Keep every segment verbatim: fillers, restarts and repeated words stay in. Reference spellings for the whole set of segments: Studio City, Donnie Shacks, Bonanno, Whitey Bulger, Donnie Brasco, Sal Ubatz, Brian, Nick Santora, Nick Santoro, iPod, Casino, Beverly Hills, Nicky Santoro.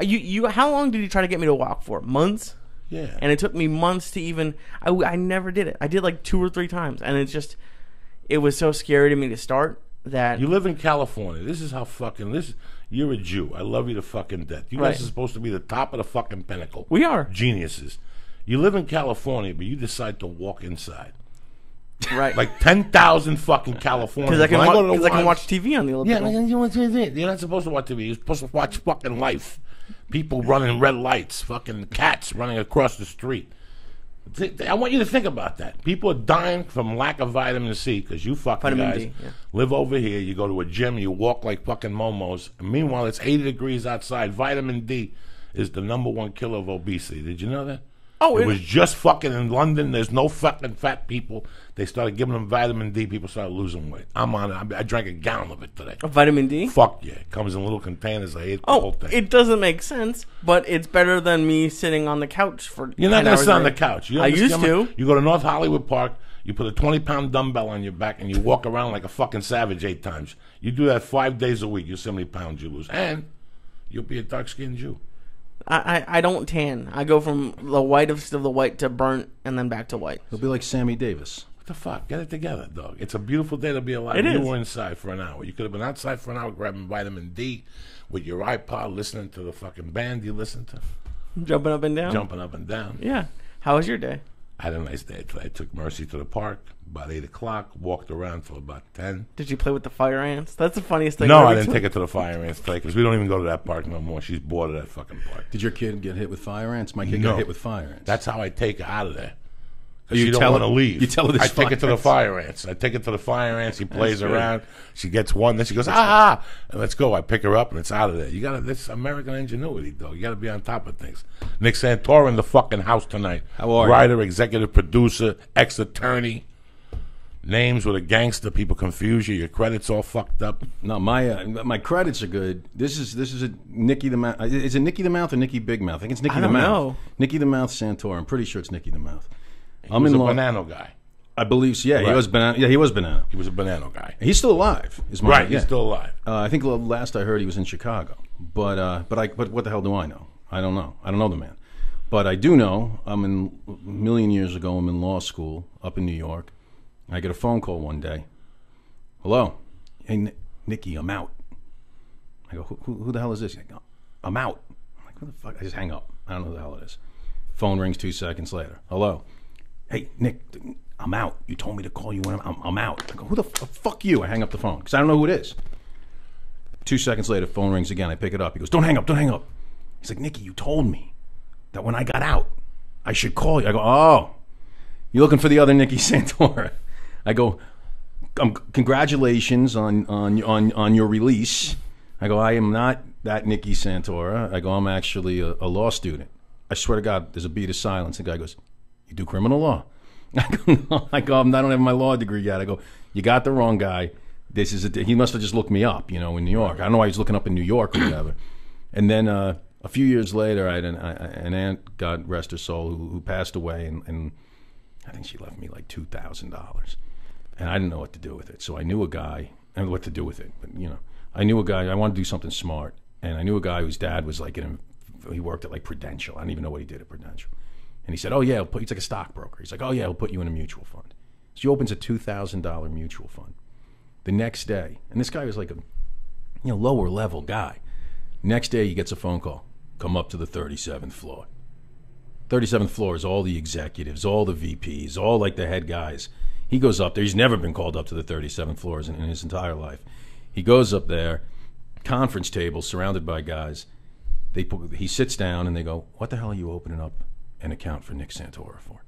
You, you, how long did you try to get me to walk for? Months? Yeah. And it took me months to even, I, I never did it. I did like two or three times. And it's just, it was so scary to me to start that. You live in California. This is how fucking, this, you're a Jew. I love you to fucking death. You guys are supposed to be the top of the fucking pinnacle. We are. Geniuses. You live in California, but you decide to walk inside. Right. Like ten thousand fucking Californians. Because I, I, I can watch T V on the Olympics. Yeah, you watch T V. You're not supposed to watch T V. You're supposed to watch fucking life. People running red lights. Fucking cats running across the street. I want you to think about that. People are dying from lack of vitamin C because you fucking vitamin guys D, yeah. live over here. You go to a gym. You walk like fucking momos. And meanwhile, it's eighty degrees outside. Vitamin D is the number one killer of obesity. Did you know that? Oh, it, it was just fucking in London. There's no fucking fat people. They started giving them vitamin D. People started losing weight. I'm on it. I drank a gallon of it today. A vitamin D? Fuck yeah. It comes in little containers. I ate oh, the whole thing. It doesn't make sense, but it's better than me sitting on the couch for You're not going to sit on the couch. You I used to. You go to North Hollywood Park. You put a twenty pound dumbbell on your back and you walk around like a fucking savage eight times. You do that five days a week. You see how many pounds you lose. And you'll be a dark-skinned Jew. I, I don't tan. I go from the white of the white to burnt and then back to white. It'll be like Sammy Davis. What the fuck? Get it together, dog. It's a beautiful day to be alive. It you is. were inside for an hour. You could have been outside for an hour grabbing vitamin D with your iPod, listening to the fucking band you listen to. Jumping up and down? Jumping up and down. Yeah. How was your day? I had a nice day. I took Mercy to the park about eight o'clock, walked around for about ten. Did you play with the fire ants? That's the funniest thing. No, I didn't take her to the fire ants today because we don't even go to that park no more. She's bored of that fucking park. Did your kid get hit with fire ants? My kid no. got hit with fire ants. That's how I take her out of there. Because you she don't want to leave. You tell her I take her to the fire ants. I take her to the fire ants. She plays around. She gets one. Then she goes, ah, and let's go. I pick her up, and it's out of there. You got to, this American ingenuity, though. You got to be on top of things. Nick Santora in the fucking house tonight. How are you? Writer, executive producer, ex-attorney. Names with a gangster, people confuse you. Your credits all fucked up. No, my uh, my credits are good. This is this is a Nicky the Mouth. Is it Nicky the Mouth or Nicky Big Mouth? I think it's Nicky I the don't Mouth. Know. Nicky the Mouth Santor. I'm pretty sure it's Nicky the Mouth. He I'm was in a Bonanno guy. I believe so. Yeah, right. he was Bonanno. Yeah, he was Bonanno. He was a Bonanno guy. He's still alive. Is my right. Idea. He's still alive. Uh, I think last I heard he was in Chicago. But uh, but I but what the hell do I know? I don't know. I don't know the man. But I do know. I'm in a million years ago. I'm in law school up in New York. I get a phone call one day. Hello. Hey, Nicky, I'm out. I go, who, who, who the hell is this? Like, I'm out. I'm like, who the fuck? I just hang up. I don't know who the hell it is. Phone rings two seconds later. Hello. Hey, Nick, I'm out. You told me to call you when I'm, I'm, I'm out. I go, who the f fuck you? I hang up the phone because I don't know who it is. Two seconds later, phone rings again. I pick it up. He goes, don't hang up. Don't hang up. He's like, Nicky, you told me that when I got out, I should call you. I go, oh, you're looking for the other Nicky Santora. I go, um, congratulations on, on on on your release. I go, I am not that Nicky Santora. I go, I'm actually a, a law student. I swear to God, there's a beat of silence. The guy goes, you do criminal law? I go, no. I go, I don't have my law degree yet. I go, you got the wrong guy. This is a, he must have just looked me up, you know, in New York. I don't know why he's looking up in New York or whatever. And then uh, a few years later, I had an, I, an aunt, God rest her soul, who, who passed away, and, and I think she left me like two thousand dollars. And I didn't know what to do with it. So I knew a guy, and what to do with it, but you know, I knew a guy, I wanted to do something smart. And I knew a guy whose dad was like, in a, he worked at like Prudential. I don't even know what he did at Prudential. And he said, oh yeah, he'll put, he's like a stockbroker. He's like, oh yeah, he'll put you in a mutual fund. So he opens a two thousand dollar mutual fund. The next day, and this guy was like a, you know, lower level guy. Next day he gets a phone call, come up to the thirty-seventh floor. thirty-seventh floor is all the executives, all the V Ps, all like the head guys. He goes up there. He's never been called up to the thirty-seventh floors in, in his entire life. He goes up there, conference table, surrounded by guys. They put, he sits down and they go, what the hell are you opening up an account for Nick Santora for?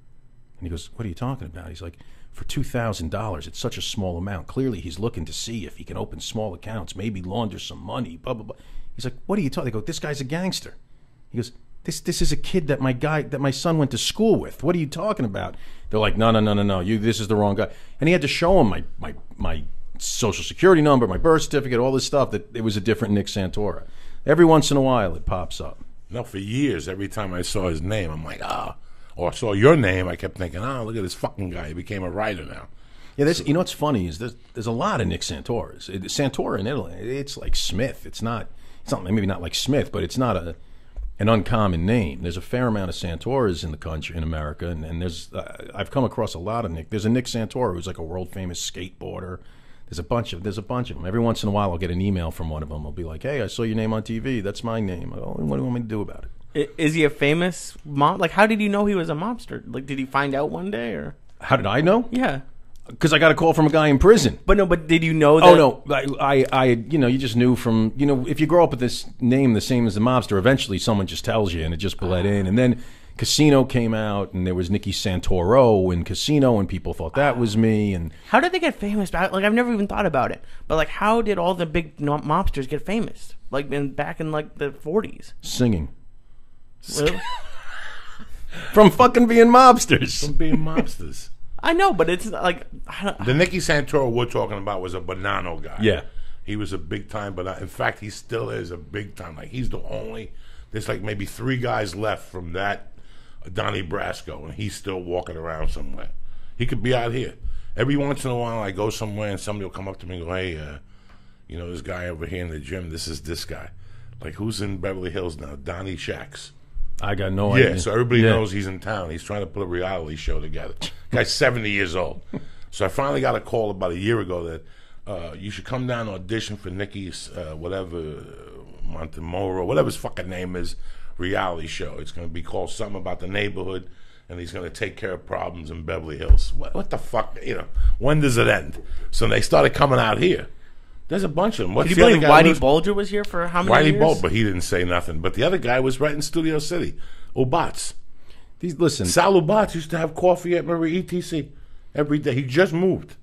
And he goes, what are you talking about? He's like, for two thousand dollars, it's such a small amount. Clearly he's looking to see if he can open small accounts, maybe launder some money, blah, blah, blah. He's like, what are you talking? They go, this guy's a gangster. He goes, This, this is a kid that my guy that my son went to school with. What are you talking about? They're like, no, no, no, no, no. You, this is the wrong guy. And he had to show him my my my social security number, my birth certificate, all this stuff. That it was a different Nick Santora. Every once in a while, it pops up. No, for years, every time I saw his name, I'm like, ah. Or I saw your name, I kept thinking, ah, oh, look at this fucking guy. He became a writer now. Yeah, this. So, you know what's funny is there's there's a lot of Nick Santoras. It, Santora in Italy, it's like Smith. It's not. It's not maybe not like Smith, but it's not a. an uncommon name. There's a fair amount of Santoras in the country, in America, and, and there's uh, I've come across a lot of Nick. There's a Nick Santoro who's like a world famous skateboarder. There's a bunch of there's a bunch of them. Every once in a while, I'll get an email from one of them. I'll be like, "Hey, I saw your name on T V. That's my name. What do you want me to do about it?" Is he a famous mob? Like, how did you know he was a mobster? Like, did he find out one day, or how did I know? Yeah, because I got a call from a guy in prison. But no, but did you know that? Oh no, I, I, I, you know, you just knew from, you know, if you grow up with this name the same as the mobster, eventually someone just tells you, and it just bled in. And then Casino came out, and there was Nicky Santoro in Casino, and people thought that was me. And how did they get famous? Like, I've never even thought about it. But like, how did all the big mobsters get famous? Like, in, back in like the forties, singing. Really? From fucking being mobsters. From being mobsters. I know, but it's like I don't, the Nicky Santoro we're talking about was a Bonanno guy. Yeah, he was a big time, but in fact, he still is a big time. Like, he's the only. There's like maybe three guys left from that Donnie Brasco, and he's still walking around somewhere. He could be out here every once in a while. I go somewhere, and somebody will come up to me and go, "Hey, uh, you know this guy over here in the gym? This is this guy. Like, who's in Beverly Hills now? Donnie Shacks." I got no yeah, idea. Yeah, so everybody yeah. knows he's in town. He's trying to put a reality show together. Guy's seventy years old. So I finally got a call about a year ago that uh, you should come down and audition for Nicky's uh, whatever, uh, Montemoro, whatever his fucking name is, reality show. It's going to be called something about the neighborhood, and he's going to take care of problems in Beverly Hills. What, what the fuck? You know, when does it end? So they started coming out here. There's a bunch of them. What's Did you believe Whitey Bulger was here for how many Whitey years? Whitey Bulger, but he didn't say nothing. But the other guy was right in Studio City. Ubatz. These, listen. Sal Ubatz used to have coffee at Marie E T C every day. He just moved.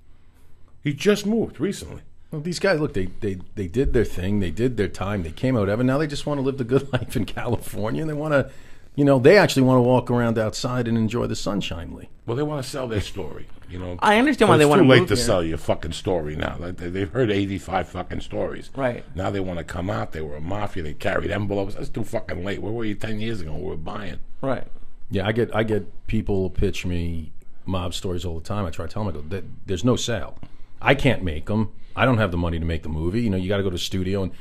He just moved recently. Well, these guys, look, they, they, they did their thing. They did their time. They came out of it. Now they just want to live the good life in California. And they want to, you know, they actually want to walk around outside and enjoy the sunshine. Lee. Well, they want to sell their story. You know, I understand why they want to move here. It's too late to sell your fucking story now. Like, they, they've heard eighty-five fucking stories. Right. Now they want to come out. They were a mafia. They carried envelopes. That's too fucking late. Where were you ten years ago? We were buying. Right. Yeah, I get I get people pitch me mob stories all the time. I try to tell them, I go, there's no sale. I can't make them. I don't have the money to make the movie. You know, you got to go to the studio. And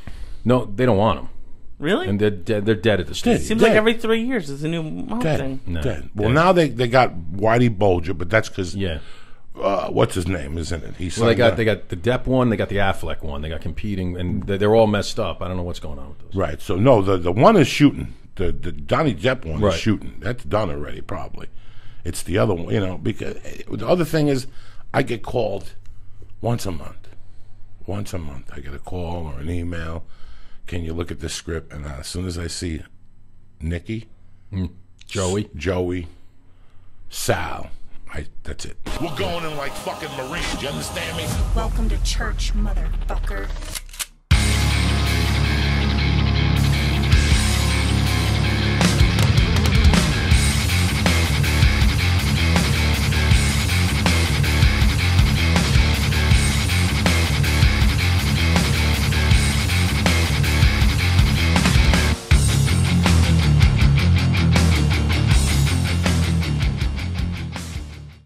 no, they don't want them. Really? And they're dead, they're dead at the studio. It seems dead. Like every three years there's a new mob dead. Thing. No. Dead. Well, dead. Now they, they got Whitey Bulger, but that's because... Yeah. Uh, what's his name, isn't it? He's well, they got down. They got the Depp one, they got the Affleck one, they got competing, and they're, they're all messed up. I don't know what's going on with those. Right. So no, the the one is shooting. The the Donnie Depp one right. is shooting. That's done already, probably. It's the other one, you know. Because the other thing is, I get called once a month. Once a month, I get a call or an email. Can you look at this script? And as soon as I see Nicky, mm. Joey, Joey, Sal. I, that's it. We're going in like fucking Marines, you understand me? Welcome to church, motherfucker.